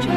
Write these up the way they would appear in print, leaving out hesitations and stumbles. Audio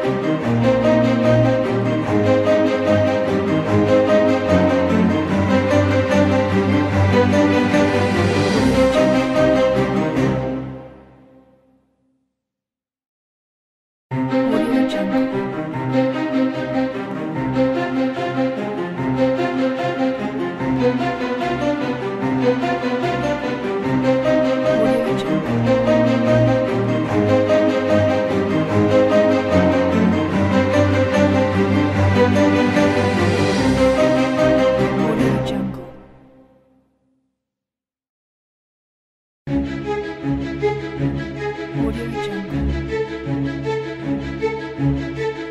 Jungle.